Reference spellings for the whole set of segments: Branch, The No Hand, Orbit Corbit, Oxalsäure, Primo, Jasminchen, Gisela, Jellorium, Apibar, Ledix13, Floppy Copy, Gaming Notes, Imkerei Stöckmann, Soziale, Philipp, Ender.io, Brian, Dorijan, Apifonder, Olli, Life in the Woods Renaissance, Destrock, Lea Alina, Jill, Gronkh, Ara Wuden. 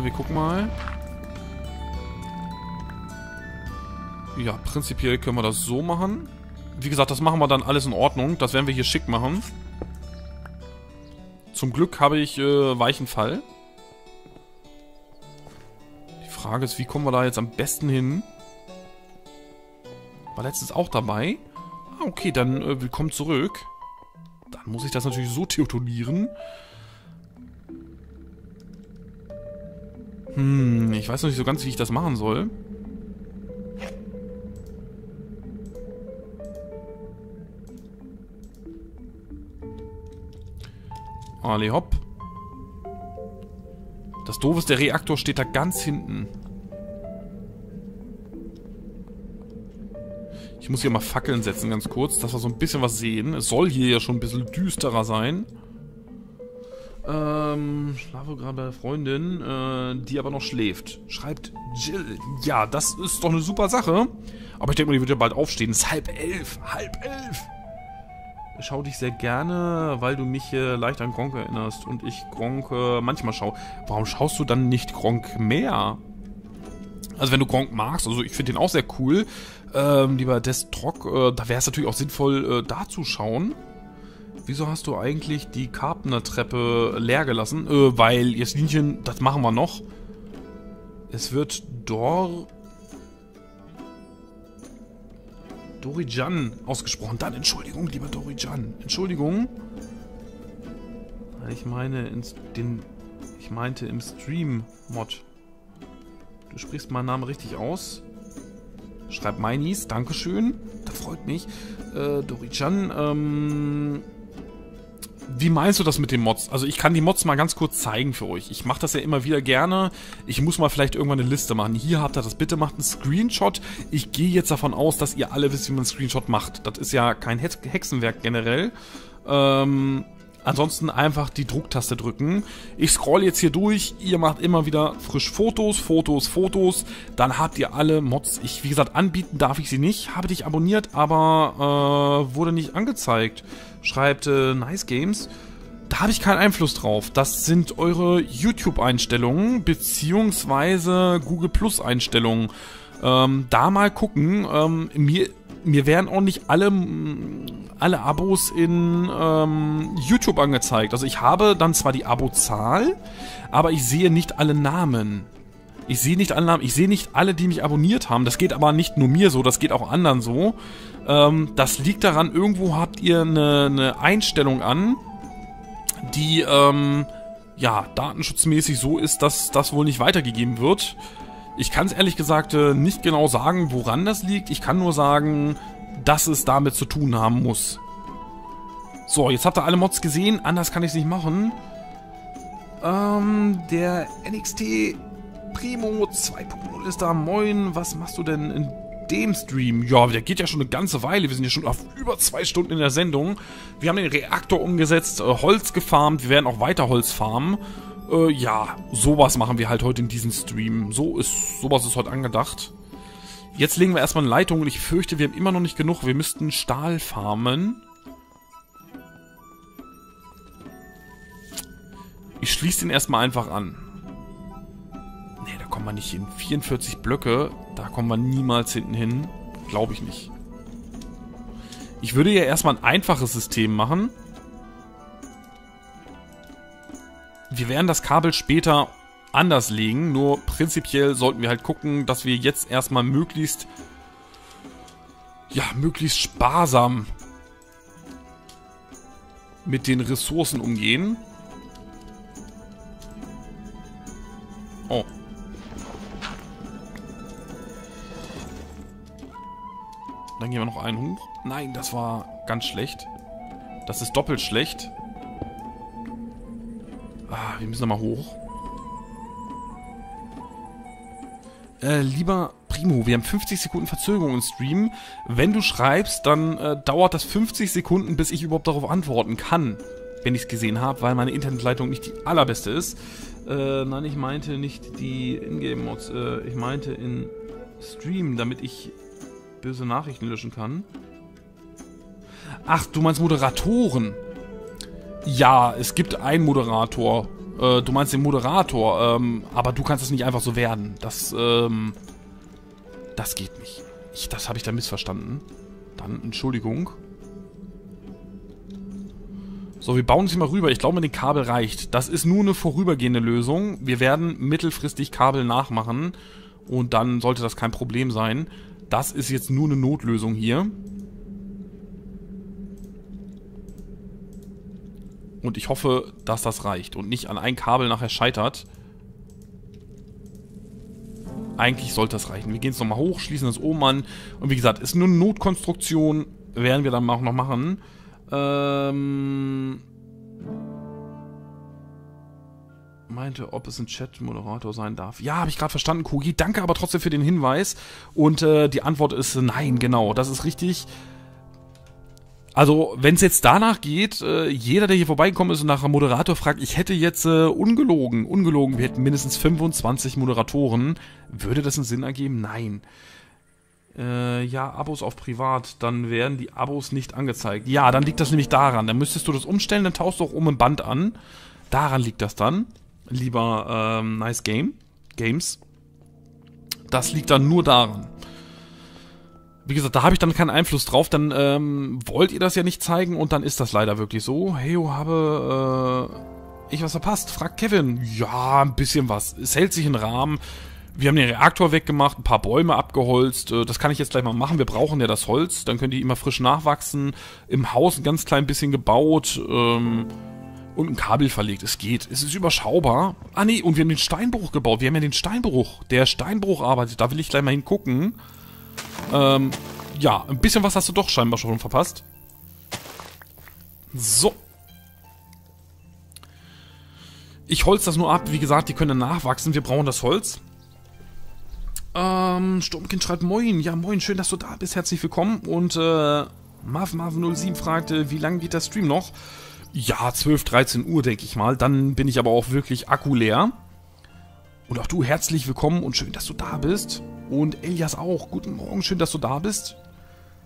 Wir gucken mal. Ja, prinzipiell können wir das so machen. Wie gesagt, das machen wir dann alles in Ordnung. Das werden wir hier schick machen. Zum Glück habe ich Weichenfall. Die Frage ist, wie kommen wir da jetzt am besten hin? War letztens auch dabei. Ah, okay, dann willkommen zurück. Dann muss ich das natürlich so theotonieren. Ich weiß noch nicht so ganz, wie ich das machen soll. Alle hopp. Das Doofe ist, der Reaktor steht da ganz hinten. Ich muss hier mal Fackeln setzen, ganz kurz, dass wir so ein bisschen was sehen. Es soll hier ja schon ein bisschen düsterer sein. Schlafe gerade bei der Freundin, die aber noch schläft. Schreibt Jill. Ja, das ist doch eine super Sache. Aber ich denke mal, die wird ja bald aufstehen. Es ist 10:30. 10:30. Schau dich sehr gerne, weil du mich leicht an Gronkh erinnerst und ich Gronkh manchmal schaue. Warum schaust du dann nicht Gronkh mehr? Also wenn du Gronkh magst, also ich finde den auch sehr cool, lieber Destrock, da wäre es natürlich auch sinnvoll, da zu schauen. Wieso hast du eigentlich die Karpner-Treppe leer gelassen? Weil, Jasminchen, das machen wir noch. Es wird Dorijan ausgesprochen. Dann Entschuldigung, lieber Dorijan. Entschuldigung. Ich meine, ich meinte im Stream-Mod. Du sprichst meinen Namen richtig aus. Schreib Meinis, Dankeschön. Das freut mich. Dorijan, wie meinst du das mit den Mods? Also ich kann die Mods mal ganz kurz zeigen für euch. Ich mache das ja immer wieder gerne. Ich muss mal vielleicht irgendwann eine Liste machen. Hier habt ihr das. Bitte macht einen Screenshot. Ich gehe jetzt davon aus, dass ihr alle wisst, wie man einen Screenshot macht. Das ist ja kein Hexenwerk generell. Ansonsten einfach die Drucktaste drücken. Ich scroll jetzt hier durch. Ihr macht immer wieder frisch Fotos, Fotos, Fotos. Dann habt ihr alle Mods. Ich, wie gesagt, anbieten darf ich sie nicht. Habe dich abonniert, aber wurde nicht angezeigt. Schreibt Nice Games. Da habe ich keinen Einfluss drauf. Das sind eure YouTube-Einstellungen beziehungsweise Google Plus-Einstellungen. Da mal gucken. Mir werden auch nicht alle Abos in YouTube angezeigt. Also ich habe dann zwar die Abozahl, aber ich sehe nicht alle Namen. Ich sehe nicht alle Namen, ich sehe nicht alle, die mich abonniert haben. Das geht aber nicht nur mir so, das geht auch anderen so. Das liegt daran, irgendwo habt ihr eine Einstellung an, die ja, datenschutzmäßig so ist, dass das wohl nicht weitergegeben wird. Ich kann es ehrlich gesagt nicht genau sagen, woran das liegt. Ich kann nur sagen, dass es damit zu tun haben muss. So, jetzt habt ihr alle Mods gesehen. Anders kann ich es nicht machen. Der NXT Primo 2.0 ist da. Moin, was machst du denn in dem Stream? Ja, der geht ja schon eine ganze Weile. Wir sind ja schon auf über 2 Stunden in der Sendung. Wir haben den Reaktor umgesetzt, Holz gefarmt. Wir werden auch weiter Holz farmen. Ja, sowas machen wir halt heute in diesem Stream. Sowas ist heute angedacht. Jetzt legen wir erstmal eine Leitung und ich fürchte, wir haben immer noch nicht genug. Wir müssten Stahl farmen. Ich schließe den erstmal einfach an. Ne, da kommen wir nicht hin. 44 Blöcke, da kommen wir niemals hinten hin. Glaube ich nicht. Ich würde ja erstmal ein einfaches System machen. Wir werden das Kabel später anders legen, nur prinzipiell sollten wir halt gucken, dass wir jetzt erstmal möglichst, ja, möglichst sparsam mit den Ressourcen umgehen. Oh. Dann gehen wir noch einen hoch. Nein, das war ganz schlecht. Das ist doppelt schlecht. Ah, wir müssen nochmal hoch. Lieber Primo, wir haben 50 Sekunden Verzögerung im Stream. Wenn du schreibst, dann dauert das 50 Sekunden, bis ich überhaupt darauf antworten kann. Wenn ich es gesehen habe, weil meine Internetleitung nicht die allerbeste ist. Nein, ich meinte nicht die Ingame-Mods. Ich meinte in Stream, damit ich böse Nachrichten löschen kann. Ach, du meinst Moderatoren. Ja, es gibt einen Moderator. Du meinst den Moderator, aber du kannst es nicht einfach so werden. Das geht nicht. Das habe ich da missverstanden. Dann, Entschuldigung. So, wir bauen es hier mal rüber. Ich glaube, mit dem Kabel reicht. Das ist nur eine vorübergehende Lösung. Wir werden mittelfristig Kabel nachmachen. Und dann sollte das kein Problem sein. Das ist jetzt nur eine Notlösung hier. Und ich hoffe, dass das reicht und nicht an ein Kabel nachher scheitert. Eigentlich sollte das reichen. Wir gehen es nochmal hoch, schließen das oben an. Und wie gesagt, ist nur eine Notkonstruktion. Werden wir dann auch noch machen. Meinte, ob es ein Chat-Moderator sein darf. Ja, habe ich gerade verstanden, Kogi. Danke aber trotzdem für den Hinweis. Und die Antwort ist nein, genau. Das ist richtig. Also, wenn es jetzt danach geht, jeder, der hier vorbeigekommen ist und nach einem Moderator fragt, ich hätte jetzt ungelogen, wir hätten mindestens 25 Moderatoren. Würde das einen Sinn ergeben? Nein. Ja, Abos auf privat, dann werden die Abos nicht angezeigt. Ja, dann liegt das nämlich daran. Dann müsstest du das umstellen, dann tauschst du auch im Band an. Daran liegt das dann. Lieber Nice Game. Games. Das liegt dann nur daran. Wie gesagt, da habe ich dann keinen Einfluss drauf, dann wollt ihr das ja nicht zeigen und dann ist das leider wirklich so. Heyo, habe ich was verpasst? Fragt Kevin. Ja, ein bisschen was. Es hält sich in Rahmen. Wir haben den Reaktor weggemacht, ein paar Bäume abgeholzt. Das kann ich jetzt gleich mal machen. Wir brauchen ja das Holz. Dann können die immer frisch nachwachsen. Im Haus ein ganz klein bisschen gebaut. Und ein Kabel verlegt. Es geht. Es ist überschaubar. Ah nee, und wir haben den Steinbruch gebaut. Wir haben ja den Steinbruch. Der Steinbruch arbeitet. Da will ich gleich mal hingucken. Ja, ein bisschen was hast du doch scheinbar schon verpasst. So. Ich holz das nur ab. Wie gesagt, die können nachwachsen. Wir brauchen das Holz. Sturmkind schreibt moin. Ja, moin. Schön, dass du da bist. Herzlich willkommen. Und, Marv07 fragte, wie lange geht der Stream noch? Ja, 12, 13 Uhr, denke ich mal. Dann bin ich aber auch wirklich Akku leer. Und auch du, herzlich willkommen und schön, dass du da bist. Und Elias auch. Guten Morgen, schön, dass du da bist.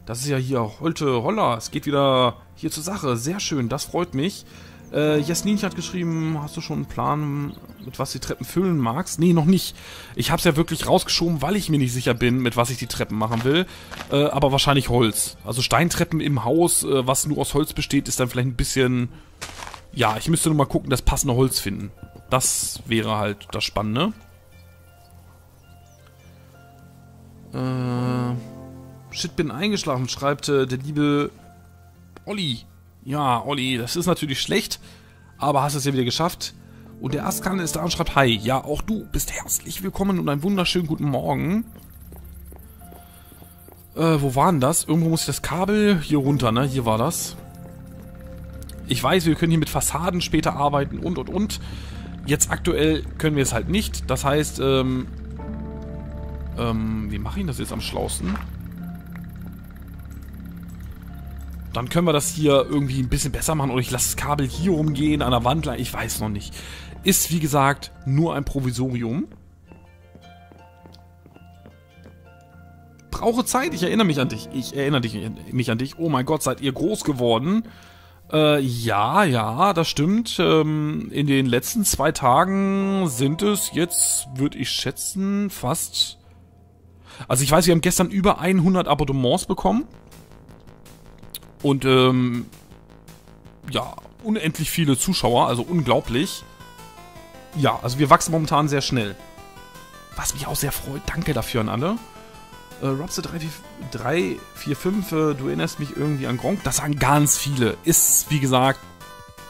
Das ist ja hier heute Holla. Es geht wieder hier zur Sache. Sehr schön, das freut mich. Jasmin hat geschrieben, hast du schon einen Plan, mit was die Treppen füllen magst? Nee, noch nicht. Ich hab's ja wirklich rausgeschoben, weil ich mir nicht sicher bin, mit was ich die Treppen machen will. Aber wahrscheinlich Holz. Also Steintreppen im Haus, was nur aus Holz besteht, ist dann vielleicht ein bisschen... Ja, ich müsste nur mal gucken, das passende Holz finden. Das wäre halt das Spannende. Shit, bin eingeschlafen, schreibt der liebe Olli. Ja, Olli, das ist natürlich schlecht, aber hast es ja wieder geschafft. Und der Askan ist da und schreibt, hi, ja, auch du bist herzlich willkommen und einen wunderschönen guten Morgen. Wo war denn das? Irgendwo muss ich das Kabel hier runter, ne? Hier war das. Ich weiß, wir können hier mit Fassaden später arbeiten und. Jetzt aktuell können wir es halt nicht. Das heißt, wie mache ich das jetzt am schlausten? Dann können wir das hier irgendwie ein bisschen besser machen. Oder ich lasse das Kabel hier rumgehen, an der Wand lang. Ich weiß noch nicht. Ist, wie gesagt, nur ein Provisorium. Brauche Zeit. Ich erinnere mich an dich. Oh mein Gott, seid ihr groß geworden. Ja, das stimmt. In den letzten 2 Tagen sind es jetzt, würde ich schätzen, fast... Also ich weiß, wir haben gestern über 100 Abonnements bekommen. Und, ja, unendlich viele Zuschauer, also unglaublich. Ja, also wir wachsen momentan sehr schnell. Was mich auch sehr freut, danke dafür an alle. Robster 345, du erinnerst mich irgendwie an Gronkh. Das sagen ganz viele. Ist, wie gesagt,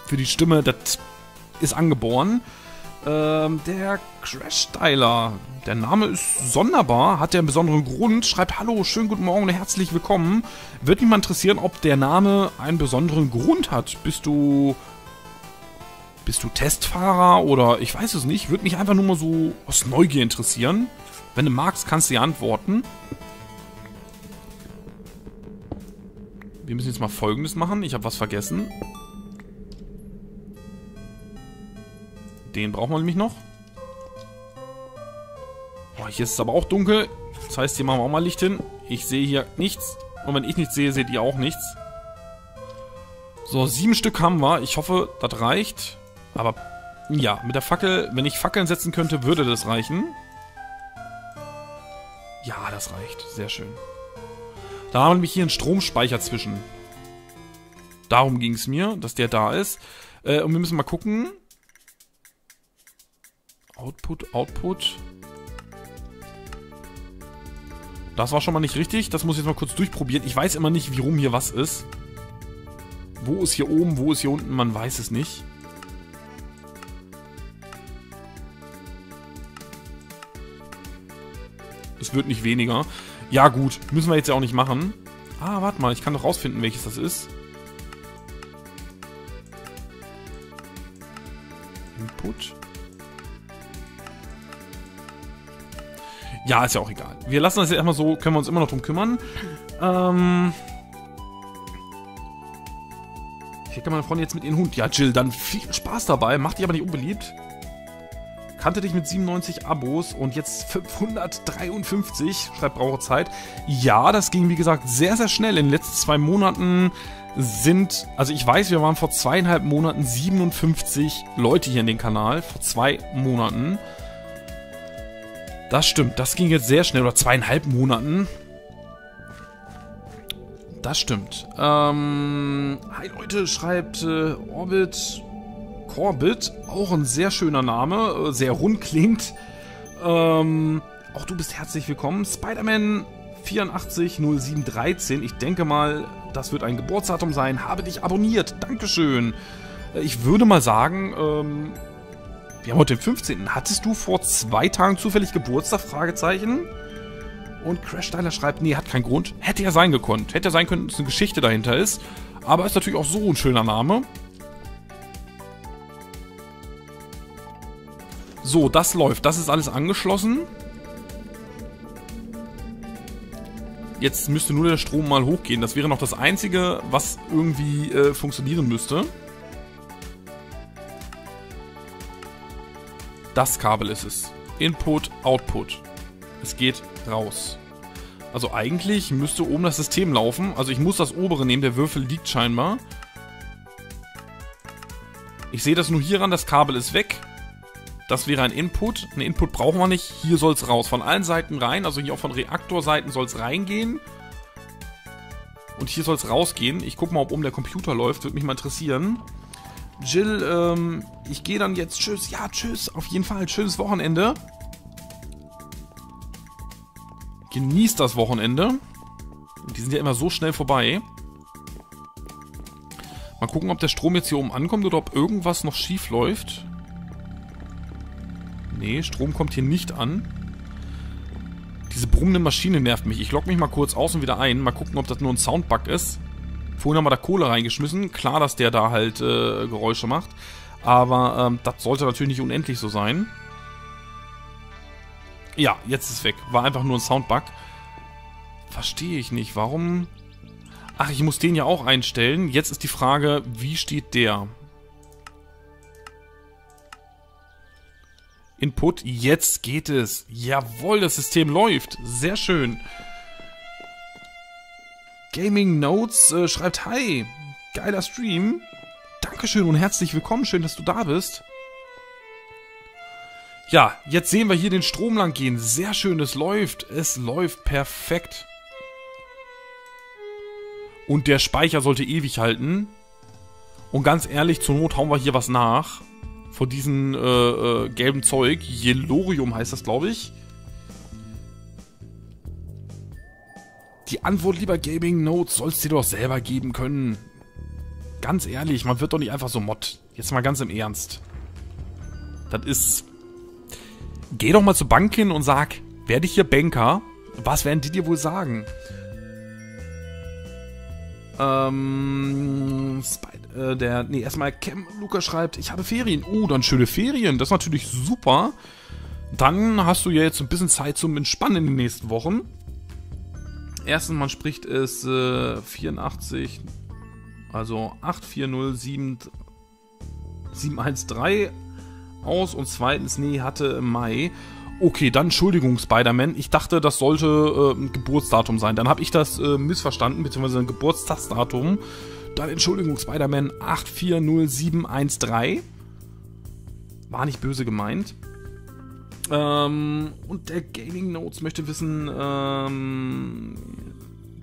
für die Stimme, das ist angeboren. Der Crash Tyler, der Name ist sonderbar, hat ja einen besonderen Grund, schreibt hallo, schönen guten Morgen und herzlich willkommen. Würde mich mal interessieren, ob der Name einen besonderen Grund hat. Bist du Testfahrer oder ich weiß es nicht. Würde mich einfach nur mal so aus Neugier interessieren. Wenn du magst, kannst du ja antworten. Wir müssen jetzt mal Folgendes machen, ich habe was vergessen. Den brauchen wir nämlich noch. Oh, hier ist es aber auch dunkel. Das heißt, hier machen wir auch mal Licht hin. Ich sehe hier nichts. Und wenn ich nichts sehe, seht ihr auch nichts. So, 7 Stück haben wir. Ich hoffe, das reicht. Aber Ja, mit der Fackel, wenn ich Fackeln setzen könnte, würde das reichen. Ja, das reicht. Sehr schön. Da haben wir nämlich hier einen Stromspeicher zwischen. Darum ging es mir, dass der da ist. Und wir müssen mal gucken. Output, Output. Das war schon mal nicht richtig. Das muss ich jetzt mal kurz durchprobieren. Ich weiß immer nicht, wie rum hier was ist. Wo ist hier oben, wo ist hier unten? Man weiß es nicht. Es wird nicht weniger. Ja gut, müssen wir jetzt ja auch nicht machen. Ah, warte mal, ich kann doch rausfinden, welches das ist. Input. Ja, ist ja auch egal. Wir lassen das jetzt erstmal so, können wir uns immer noch drum kümmern. Ich hätte meine Freundin jetzt mit ihren Hund. Ja, Jill, dann viel Spaß dabei. Mach dich aber nicht unbeliebt. Kannte dich mit 97 Abos und jetzt 553. Schreibt, brauche Zeit. Ja, das ging, wie gesagt, sehr, sehr schnell. In den letzten 2 Monaten sind... Also ich weiß, wir waren vor 2,5 Monaten 57 Leute hier in den Kanal. Vor 2 Monaten. Das stimmt. Das ging jetzt sehr schnell. Oder 2,5 Monaten. Das stimmt. Hi Leute, schreibt Orbit Corbit. Auch ein sehr schöner Name. Sehr rund klingt. Auch du bist herzlich willkommen. Spider-Man 840713. Ich denke mal, das wird ein Geburtsdatum sein. Habe dich abonniert. Dankeschön. Ich würde mal sagen, wir haben heute den 15. Hattest du vor 2 Tagen zufällig Geburtstag? Fragezeichen. Und Crash Tyler schreibt, nee, hat keinen Grund. Hätte ja sein gekonnt. Hätte ja sein können, dass eine Geschichte dahinter ist. Aber ist natürlich auch so ein schöner Name. So, das läuft. Das ist alles angeschlossen. Jetzt müsste nur der Strom mal hochgehen. Das wäre noch das Einzige, was irgendwie funktionieren müsste. Das Kabel ist es. Input, Output. Es geht raus. Also eigentlich müsste oben das System laufen. Also ich muss das obere nehmen. Der Würfel liegt scheinbar. Ich sehe das nur hieran. Das Kabel ist weg. Das wäre ein Input. Einen Input brauchen wir nicht. Hier soll es raus. Von allen Seiten rein. Also hier auch von Reaktorseiten soll es reingehen. Und hier soll es rausgehen. Ich gucke mal, ob oben der Computer läuft. Würde mich mal interessieren. Jill, ich gehe dann jetzt. Tschüss. Ja, tschüss. Auf jeden Fall. Schönes Wochenende. Genießt das Wochenende. Die sind ja immer so schnell vorbei. Mal gucken, ob der Strom jetzt hier oben ankommt oder ob irgendwas noch schief läuft. Nee, Strom kommt hier nicht an. Diese brummende Maschine nervt mich. Ich logge mich mal kurz aus und wieder ein. Mal gucken, ob das nur ein Soundbug ist. Vorhin haben wir da Kohle reingeschmissen. Klar, dass der da halt Geräusche macht. Aber das sollte natürlich nicht unendlich so sein. Ja, jetzt ist es weg. War einfach nur ein Soundbug. Verstehe ich nicht. Warum? Ach, ich muss den ja auch einstellen. Jetzt ist die Frage, wie steht der? Input. Jetzt geht es. Jawohl, das System läuft. Sehr schön. Gaming Notes schreibt, hi. Geiler Stream. Dankeschön und herzlich willkommen. Schön, dass du da bist. Ja, jetzt sehen wir hier den Strom lang gehen. Sehr schön, es läuft. Es läuft perfekt. Und der Speicher sollte ewig halten. Und ganz ehrlich, zur Not hauen wir hier was nach. Von diesem gelben Zeug. Jellorium heißt das, glaube ich. Die Antwort, lieber Gaming Notes, sollst du dir doch selber geben können. Ganz ehrlich, man wird doch nicht einfach so mod. Jetzt mal ganz im Ernst. Das ist... Geh doch mal zur Bank hin und sag, werde ich hier Banker? Was werden die dir wohl sagen? Erstmal Cam Luca schreibt, ich habe Ferien. Oh, dann schöne Ferien. Das ist natürlich super. Dann hast du ja jetzt ein bisschen Zeit zum Entspannen in den nächsten Wochen. Erstens, man spricht es 84, also 840713 aus und zweitens, nee, hatte im Mai. Okay, dann Entschuldigung, Spider-Man. Ich dachte, das sollte ein Geburtsdatum sein. Dann habe ich das missverstanden, beziehungsweise ein Geburtstagsdatum. Dann Entschuldigung, Spider-Man 840713. War nicht böse gemeint. Und der Gaming Notes möchte wissen,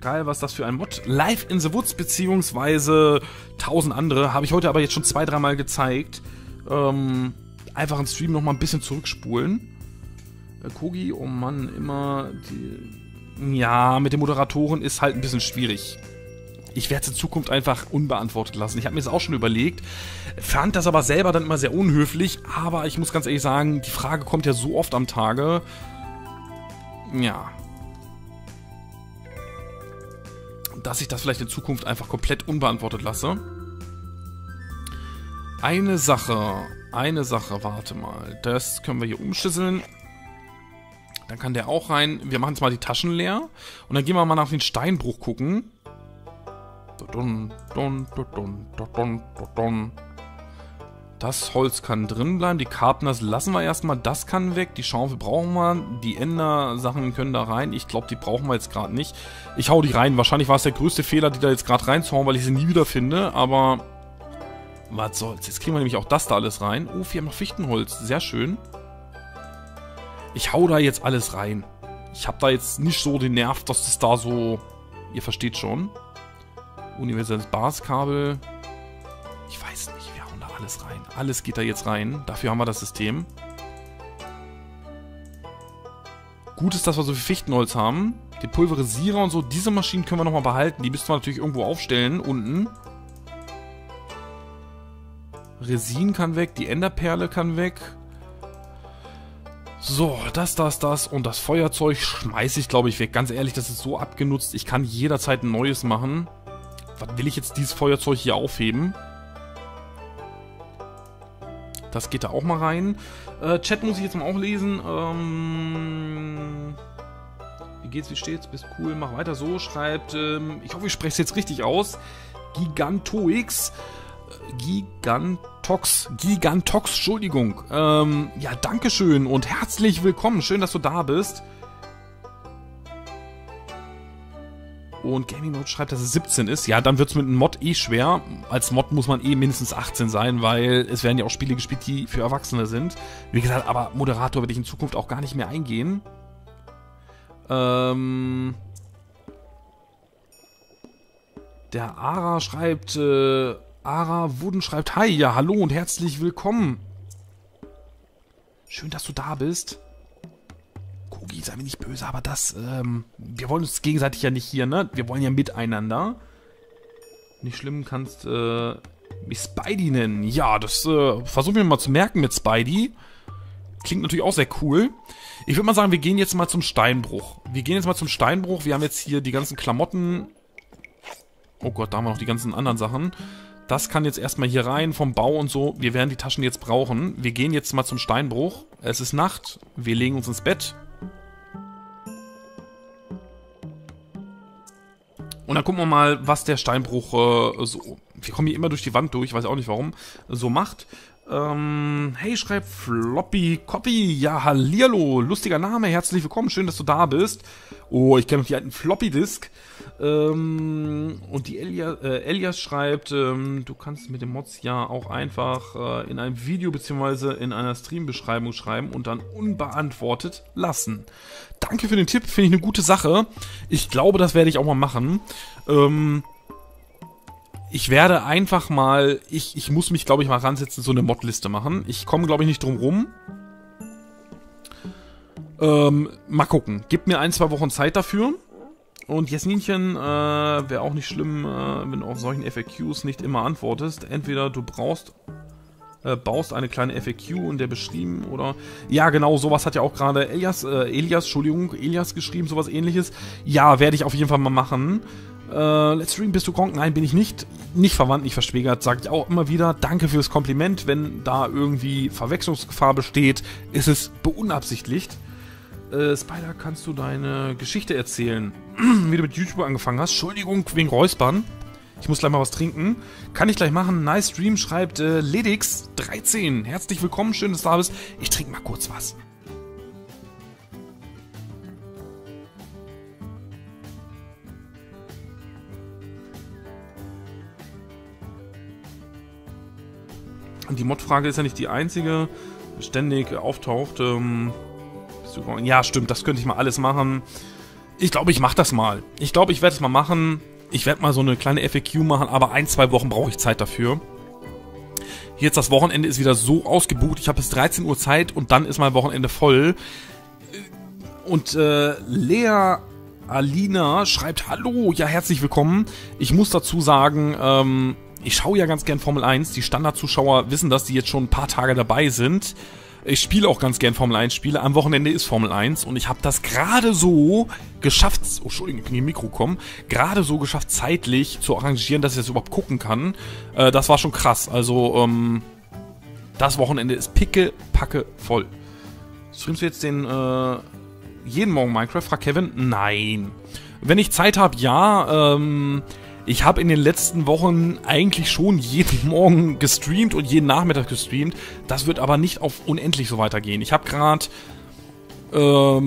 geil, was das für ein Mod? Live in the Woods, beziehungsweise 1000 andere. Habe ich heute aber jetzt schon 2-3 Mal gezeigt. Einfach im Stream nochmal ein bisschen zurückspulen. Kogi, oh Mann, immer... Die, ja, mit den Moderatoren ist halt ein bisschen schwierig. Ich werde es in Zukunft einfach unbeantwortet lassen. Ich habe mir das auch schon überlegt, fand das aber selber dann immer sehr unhöflich, aber ich muss ganz ehrlich sagen, die Frage kommt ja so oft am Tage. Ja. Dass ich das vielleicht in Zukunft einfach komplett unbeantwortet lasse. Eine Sache, warte mal. Das können wir hier umschüsseln. Dann kann der auch rein. Wir machen jetzt mal die Taschen leer. Und dann gehen wir mal nach den Steinbruch gucken. Das Holz kann drin bleiben. Die Karpners lassen wir erstmal. Das kann weg. Die Schaufel brauchen wir. Die Ender-Sachen können da rein. Ich glaube, die brauchen wir jetzt gerade nicht. Ich hau die rein. Wahrscheinlich war es der größte Fehler, die da jetzt gerade reinzuhauen, weil ich sie nie wieder finde. Aber was soll's. Jetzt kriegen wir nämlich auch das da alles rein. Oh, wir haben noch Fichtenholz. Sehr schön. Ich hau da jetzt alles rein. Ich habe da jetzt nicht so den Nerv, dass das da so... Ihr versteht schon. Universelles Baskabel. Ich weiß nicht, wir hauen da alles rein. Alles geht da jetzt rein. Dafür haben wir das System. Gut ist, dass wir so viel Fichtenholz haben. Den Pulverisierer und so. Diese Maschinen können wir nochmal behalten. Die müssten wir natürlich irgendwo aufstellen. Unten. Resin kann weg. Die Enderperle kann weg. So, das und das Feuerzeug schmeiße ich, glaube ich, weg. Ganz ehrlich, das ist so abgenutzt. Ich kann jederzeit ein neues machen. Was will ich jetzt dieses Feuerzeug hier aufheben? Das geht da auch mal rein. Chat muss ich jetzt mal auch lesen. Wie geht's, wie steht's? Bist cool, mach weiter so. Schreibt, ich hoffe, ich spreche es jetzt richtig aus. Gigantox, Entschuldigung. Ja, dankeschön und herzlich willkommen. Schön, dass du da bist. Und Gaming Note schreibt, dass es 17 ist. Ja, dann wird es mit einem Mod eh schwer. Als Mod muss man eh mindestens 18 sein, weil es werden ja auch Spiele gespielt, die für Erwachsene sind. Wie gesagt, aber Moderator werde ich in Zukunft auch gar nicht mehr eingehen. Der Ara schreibt, Ara Wuden schreibt, hi, ja, hallo und herzlich willkommen. Schön, dass du da bist. Kogi, sei mir nicht böse, aber das, wir wollen uns gegenseitig ja nicht hier, ne? Wir wollen ja miteinander. Nicht schlimm, kannst, mich Spidey nennen. Ja, das, versuchen wir mal zu merken mit Spidey. Klingt natürlich auch sehr cool. Ich würde mal sagen, wir gehen jetzt mal zum Steinbruch. Wir haben jetzt hier die ganzen Klamotten. Oh Gott, da haben wir noch die ganzen anderen Sachen. Das kann jetzt erstmal hier rein, vom Bau und so. Wir werden die Taschen jetzt brauchen. Wir gehen jetzt mal zum Steinbruch. Es ist Nacht. Wir legen uns ins Bett. Und dann gucken wir mal, was der Steinbruch so... Wir kommen hier immer durch die Wand durch, ich weiß auch nicht warum. So macht. Hey, schreibt Floppy Copy. Ja, hallihallo. Lustiger Name. Herzlich willkommen. Schön, dass du da bist. Oh, ich kenne noch die alten Floppy-Disk. Und die Elias schreibt, du kannst mit den Mods ja auch einfach in einem Video bzw. in einer Stream-Beschreibung schreiben und dann unbeantwortet lassen. Danke für den Tipp, finde ich eine gute Sache. Ich glaube, das werde ich auch mal machen. Ich werde einfach mal, ich muss mich, glaube ich, mal ransetzen, so eine Modliste machen. Ich komme, glaube ich, nicht drum rum. Mal gucken. Gib mir 1-2 Wochen Zeit dafür. Und Jasminchen, wäre auch nicht schlimm, wenn du auf solchen FAQs nicht immer antwortest. Entweder du baust eine kleine FAQ in der beschrieben oder... Ja, genau, sowas hat ja auch gerade Elias geschrieben, sowas ähnliches. Ja, werde ich auf jeden Fall mal machen. Let's Stream, bist du Gronkh? Nein, bin ich nicht. Nicht verwandt, nicht verschwägert, sage ich auch immer wieder. Danke fürs Kompliment. Wenn da irgendwie Verwechslungsgefahr besteht, ist es beunabsichtigt. Spider, kannst du deine Geschichte erzählen? Wie du mit YouTube angefangen hast. Entschuldigung wegen Räuspern. Ich muss gleich mal was trinken. Kann ich gleich machen. Nice Stream, schreibt Ledix13. Herzlich willkommen, schön, dass du da bist. Ich trinke mal kurz was. die Mod-Frage ist ja nicht die einzige, ständig auftaucht. Ja, stimmt, das könnte ich mal alles machen. Ich glaube, ich mache das mal. Ich glaube, ich werde es mal machen. Ich werde mal so eine kleine FAQ machen, aber 1-2 Wochen brauche ich Zeit dafür. Jetzt das Wochenende ist wieder so ausgebucht. Ich habe bis 13 Uhr Zeit und dann ist mein Wochenende voll. Und Lea Alina schreibt, hallo, ja, herzlich willkommen. Ich muss dazu sagen, ich schaue ja ganz gern Formel 1. Die Standardzuschauer wissen das, die jetzt schon ein paar Tage dabei sind. Ich spiele auch ganz gern Formel 1 Spiele. Am Wochenende ist Formel 1 und ich habe das gerade so geschafft, oh, Entschuldigung, ich kann hier im Mikro kommen, gerade so geschafft, zeitlich zu arrangieren, dass ich das überhaupt gucken kann. Das war schon krass. Also, das Wochenende ist picke-packe vovoll. Streamst du jetzt den, jeden Morgen Minecraft? Fragt Kevin. Nein. Wenn ich Zeit habe, ja, ich habe in den letzten Wochen eigentlich schon jeden Morgen gestreamt und jeden Nachmittag gestreamt. Das wird aber nicht auf unendlich so weitergehen. Ich habe gerade, ja,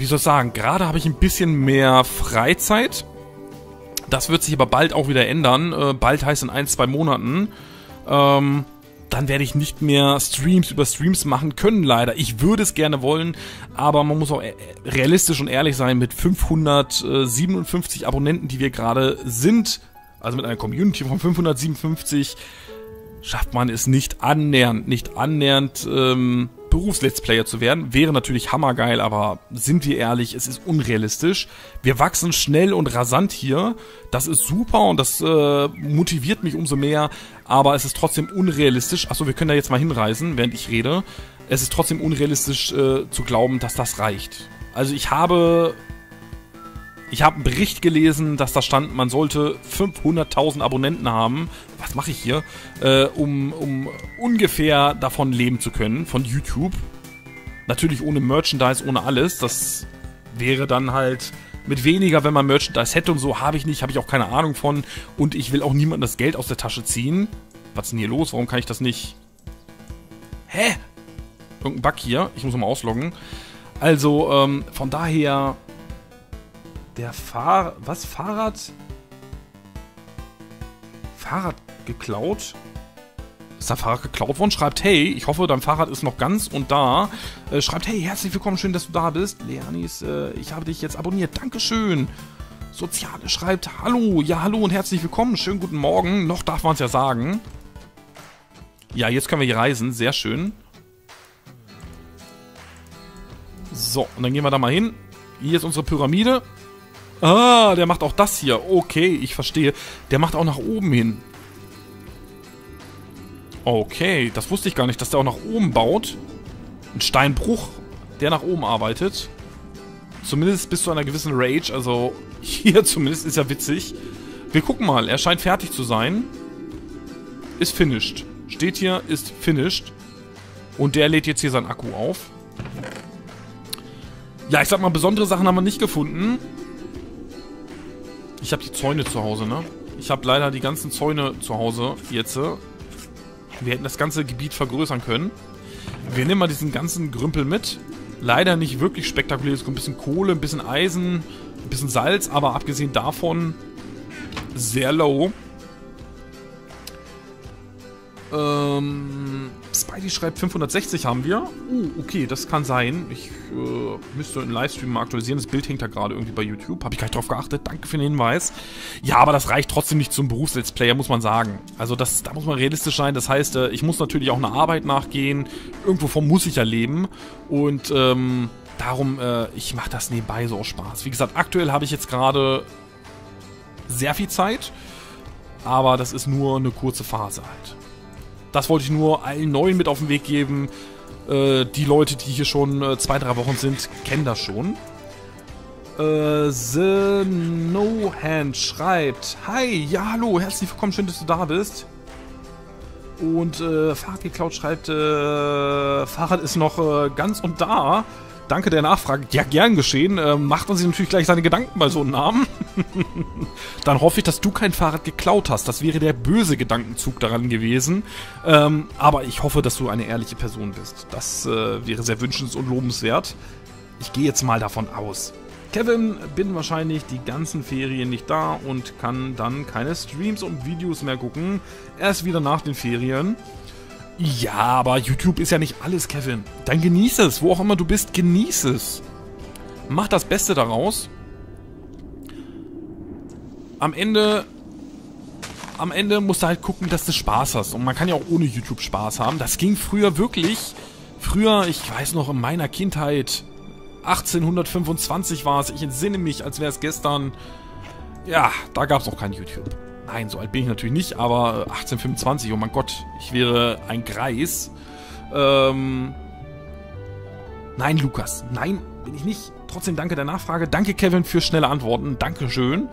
wie soll ich sagen, gerade habe ich ein bisschen mehr Freizeit. Das wird sich aber bald auch wieder ändern. Bald heißt in 1-2 Monaten. Dann werde ich nicht mehr Streams über Streams machen können, leider. Ich würde es gerne wollen, aber man muss auch realistisch und ehrlich sein, mit 557 Abonnenten, die wir gerade sind, also mit einer Community von 557, schafft man es nicht annähernd Berufs-Let's Player zu werden. Wäre natürlich hammergeil, aber sind wir ehrlich, es ist unrealistisch. Wir wachsen schnell und rasant hier. Das ist super und das motiviert mich umso mehr, aber es ist trotzdem unrealistisch. Achso, wir können da jetzt mal hinreisen, während ich rede. Es ist trotzdem unrealistisch zu glauben, dass das reicht. Also ich habe einen Bericht gelesen, dass da stand, man sollte 500.000 Abonnenten haben. Was mache ich hier? Um ungefähr davon leben zu können, von YouTube. Natürlich ohne Merchandise, ohne alles. Das wäre dann halt mit weniger, wenn man Merchandise hätte und so. Habe ich nicht, habe ich auch keine Ahnung von. Und ich will auch niemandem das Geld aus der Tasche ziehen. Was ist denn hier los? Warum kann ich das nicht? Hä? Irgendein Bug hier. Ich muss nochmal ausloggen. Also, von daher... Der Fahrrad geklaut? Ist dein Fahrrad geklaut worden? Schreibt, hey, ich hoffe, dein Fahrrad ist noch ganz und da. Schreibt, hey, herzlich willkommen, schön, dass du da bist. Leonis, ich habe dich jetzt abonniert, Dankeschön. Soziale schreibt, hallo, ja, hallo und herzlich willkommen, schönen guten Morgen. Noch darf man es ja sagen. Ja, jetzt können wir hier reisen, sehr schön. So, und dann gehen wir da mal hin. Hier ist unsere Pyramide. Ah, der macht auch das hier. Okay, ich verstehe. Der macht auch nach oben hin. Okay, das wusste ich gar nicht, dass der auch nach oben baut. Ein Steinbruch, der nach oben arbeitet. Zumindest bis zu einer gewissen Rage. Also hier zumindest ist ja witzig. Wir gucken mal. Er scheint fertig zu sein. Ist finished. Steht hier, ist finished. Und der lädt jetzt hier seinen Akku auf. Ja, ich sag mal, besondere Sachen haben wir nicht gefunden. Ich habe die Zäune zu Hause, ne? Ich habe leider die ganzen Zäune zu Hause jetzt. Wir hätten das ganze Gebiet vergrößern können. Wir nehmen mal diesen ganzen Grümpel mit. Leider nicht wirklich spektakulär. Ein bisschen Kohle, ein bisschen Eisen, ein bisschen Salz. Aber abgesehen davon sehr low. Spidey schreibt, 560 haben wir. Okay, das kann sein. Ich müsste einen Livestream mal aktualisieren. Das Bild hängt da gerade irgendwie bei YouTube. Habe ich gar nicht drauf geachtet. Danke für den Hinweis. Ja, aber das reicht trotzdem nicht zum Berufs-Let's Player, muss man sagen. Also da muss man realistisch sein. Das heißt, ich muss natürlich auch einer Arbeit nachgehen. Irgendwovon muss ich ja leben. Und darum, ich mache das nebenbei so aus Spaß. Wie gesagt, aktuell habe ich jetzt gerade sehr viel Zeit. Aber das ist nur eine kurze Phase halt. Das wollte ich nur allen Neuen mit auf den Weg geben. Die Leute, die hier schon 2-3 Wochen sind, kennen das schon. The No Hand schreibt, hi, ja, hallo, herzlich willkommen, schön, dass du da bist. Und Fahrrad geklaut schreibt, Fahrrad ist noch ganz und da. Danke der Nachfrage. Ja, gern geschehen. Macht man sich natürlich gleich seine Gedanken bei so einem Namen. Dann hoffe ich, dass du kein Fahrrad geklaut hast. Das wäre der böse Gedankenzug daran gewesen. Aber ich hoffe, dass du eine ehrliche Person bist. Das wäre sehr wünschens- und lobenswert. Ich gehe jetzt mal davon aus. Kevin, bin wahrscheinlich die ganzen Ferien nicht da und kann dann keine Streams und Videos mehr gucken. Erst wieder nach den Ferien. Ja, aber YouTube ist ja nicht alles, Kevin. Dann genieße es, wo auch immer du bist, genieße es. Mach das Beste daraus. Am Ende musst du halt gucken, dass du Spaß hast. Und man kann ja auch ohne YouTube Spaß haben. Das ging früher wirklich. Früher, ich weiß noch, in meiner Kindheit, 1825 war es. Ich entsinne mich, als wäre es gestern. Ja, da gab es auch kein YouTube. Nein, so alt bin ich natürlich nicht, aber 1825, oh mein Gott, ich wäre ein Greis. Nein, Lukas, nein, bin ich nicht. Trotzdem danke der Nachfrage. Danke, Kevin, für schnelle Antworten. Dankeschön.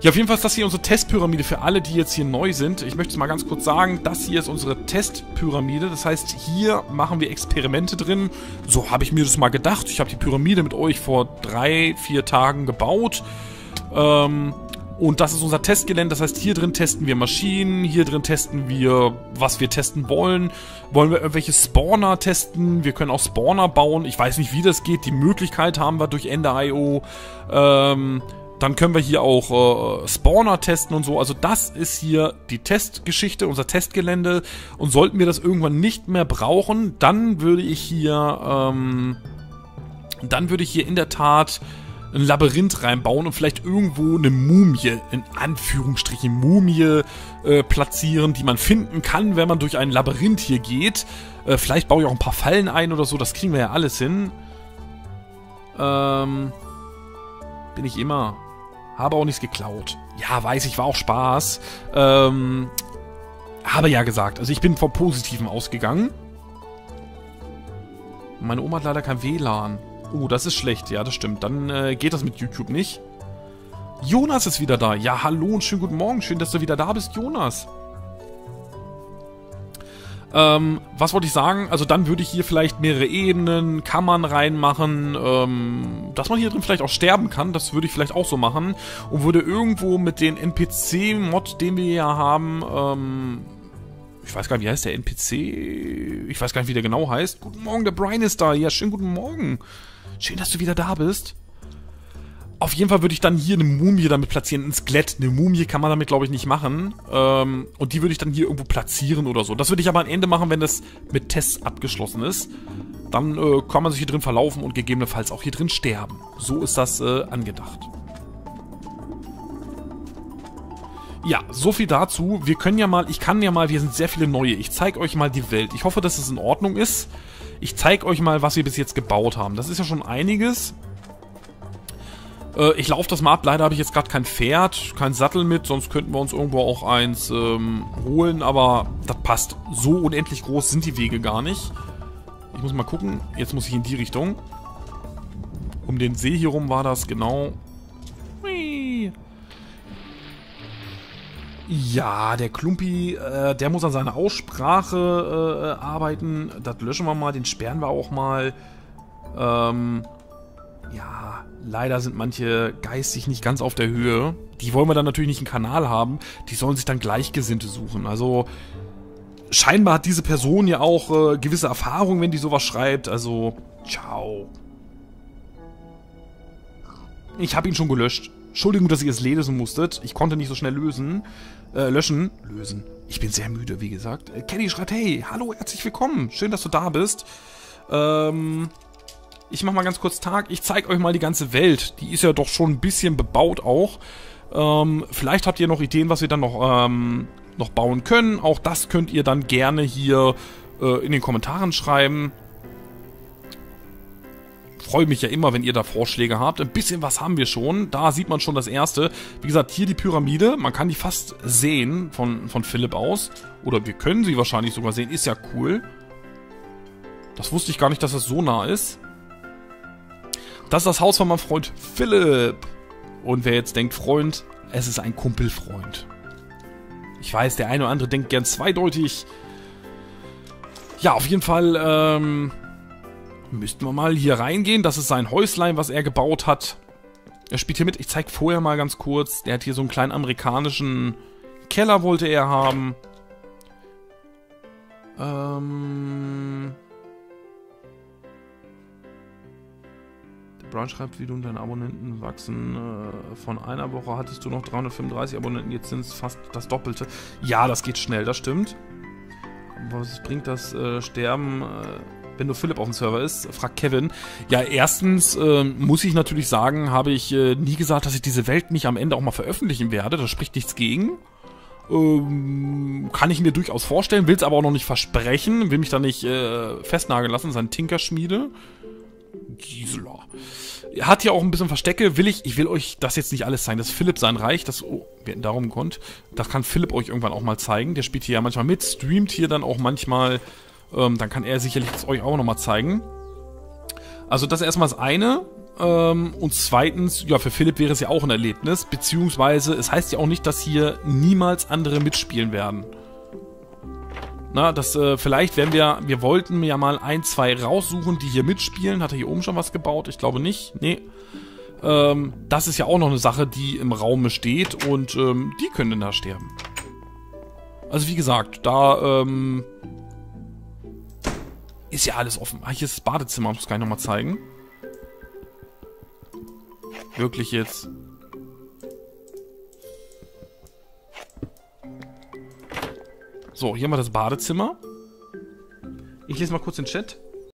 Ja, auf jeden Fall ist das hier unsere Testpyramide für alle, die jetzt hier neu sind. Ich möchte es mal ganz kurz sagen, das hier ist unsere Testpyramide. Das heißt, hier machen wir Experimente drin. So habe ich mir das mal gedacht. Ich habe die Pyramide mit euch vor 3, 4 Tagen gebaut. Und das ist unser Testgelände. Das heißt, hier drin testen wir Maschinen. Hier drin testen wir, was wir testen wollen. Wollen wir irgendwelche Spawner testen? Wir können auch Spawner bauen. Ich weiß nicht, wie das geht. Die Möglichkeit haben wir durch Ender.io. Dann können wir hier auch Spawner testen und so. Also das ist hier die Testgeschichte, unser Testgelände. Und sollten wir das irgendwann nicht mehr brauchen, dann würde ich hier in der Tat ein Labyrinth reinbauen und vielleicht irgendwo eine Mumie, in Anführungsstrichen Mumie, platzieren, die man finden kann, wenn man durch ein Labyrinth hier geht. Vielleicht baue ich auch ein paar Fallen ein oder so. Das kriegen wir ja alles hin. Bin ich immer... Habe auch nichts geklaut. Ja, weiß ich, war auch Spaß. Habe ja gesagt. Also ich bin vom Positiven ausgegangen. Meine Oma hat leider kein WLAN. Oh, das ist schlecht. Ja, das stimmt. Dann geht das mit YouTube nicht. Jonas ist wieder da. Ja, hallo und schönen guten Morgen. Schön, dass du wieder da bist, Jonas. Was wollte ich sagen? Also dann würde ich hier vielleicht mehrere Ebenen, Kammern reinmachen, dass man hier drin vielleicht auch sterben kann, das würde ich vielleicht auch so machen und würde irgendwo mit den NPC-Mod, den wir hier haben, ich weiß gar nicht, wie heißt der NPC? Ich weiß gar nicht, wie der genau heißt. Guten Morgen, der Brian ist da. Ja, schönen guten Morgen. Schön, dass du wieder da bist. Auf jeden Fall würde ich dann hier eine Mumie damit platzieren, ein Skelett. Eine Mumie kann man damit, glaube ich, nicht machen. Und die würde ich dann hier irgendwo platzieren oder so. Das würde ich aber am Ende machen, wenn das mit Tests abgeschlossen ist. Dann kann man sich hier drin verlaufen und gegebenenfalls auch hier drin sterben. So ist das angedacht. Ja, so viel dazu. Wir können ja mal, ich kann ja mal, wir sind sehr viele neue. Ich zeige euch mal die Welt. Ich hoffe, dass es in Ordnung ist. Ich zeige euch mal, was wir bis jetzt gebaut haben. Das ist ja schon einiges. Ich laufe das mal ab. Leider habe ich jetzt gerade kein Pferd, kein Sattel mit. Sonst könnten wir uns irgendwo auch eins holen. Aber das passt. So unendlich groß sind die Wege gar nicht. Ich muss mal gucken. Jetzt muss ich in die Richtung. Um den See hier rum war das, genau. Hui. Ja, der Klumpi, der muss an seiner Aussprache arbeiten. Das löschen wir mal. Den sperren wir auch mal. Ja, leider sind manche geistig nicht ganz auf der Höhe. Die wollen wir dann natürlich nicht im Kanal haben. Die sollen sich dann Gleichgesinnte suchen. Also, scheinbar hat diese Person ja auch gewisse Erfahrung, wenn die sowas schreibt. Also, ciao. Ich habe ihn schon gelöscht. Entschuldigung, dass ihr es lesen musstet. Ich konnte nicht so schnell löschen. Lösen. Ich bin sehr müde, wie gesagt. Kenny schreibt, hey, hallo, herzlich willkommen. Schön, dass du da bist. Ich mach mal ganz kurz Tag. Ich zeige euch mal die ganze Welt. Die ist ja doch schon ein bisschen bebaut auch. Vielleicht habt ihr noch Ideen, was wir dann noch bauen können. Auch das könnt ihr dann gerne hier in den Kommentaren schreiben. Freue mich ja immer, wenn ihr da Vorschläge habt. Ein bisschen was haben wir schon. Da sieht man schon das Erste. Wie gesagt, hier die Pyramide. Man kann die fast sehen von Philipp aus. Oder wir können sie wahrscheinlich sogar sehen. Ist ja cool. Das wusste ich gar nicht, dass das so nah ist. Das ist das Haus von meinem Freund Philipp. Und wer jetzt denkt, Freund, es ist ein Kumpelfreund. Ich weiß, der eine oder andere denkt gern zweideutig. Ja, auf jeden Fall müssten wir mal hier reingehen. Das ist sein Häuslein, was er gebaut hat. Er spielt hier mit. Ich zeige vorher mal ganz kurz. Der hat hier so einen kleinen amerikanischen Keller, wollte er haben. Branch schreibt, wie du und deine Abonnenten wachsen. Von einer Woche hattest du noch 335 Abonnenten, jetzt sind es fast das Doppelte. Ja, das geht schnell, das stimmt. was bringt das Sterben, wenn nur Philipp auf dem Server ist, fragt Kevin. Ja, erstens muss ich natürlich sagen, habe ich nie gesagt, dass ich diese Welt nicht am Ende auch mal veröffentlichen werde. Da spricht nichts gegen. Kann ich mir durchaus vorstellen, will es aber auch noch nicht versprechen, will mich da nicht festnageln lassen, sein Tinkerschmiede. Gisela. Hat hier auch ein bisschen Verstecke, ich will euch das jetzt nicht alles zeigen. Das ist Philipp sein Reich, das, oh, wir hätten darum gekonnt. Das kann Philipp euch irgendwann auch mal zeigen. Der spielt hier ja manchmal mit, streamt hier dann auch manchmal, dann kann er sicherlich das euch auch nochmal zeigen. Also das ist erstmal das eine. Und zweitens, ja, für Philipp wäre es ja auch ein Erlebnis, beziehungsweise es heißt ja auch nicht, dass hier niemals andere mitspielen werden. Na, das, vielleicht werden wir wollten ja mal ein, zwei raussuchen, die hier mitspielen. Hat er hier oben schon was gebaut? Ich glaube nicht, nee. Das ist ja auch noch eine Sache, die im Raum steht und, die können dann da sterben. Also wie gesagt, da, ist ja alles offen. Ah, hier ist das Badezimmer, muss ich gleich nochmal zeigen. Wirklich jetzt. So, hier haben wir das Badezimmer. Ich lese mal kurz den Chat.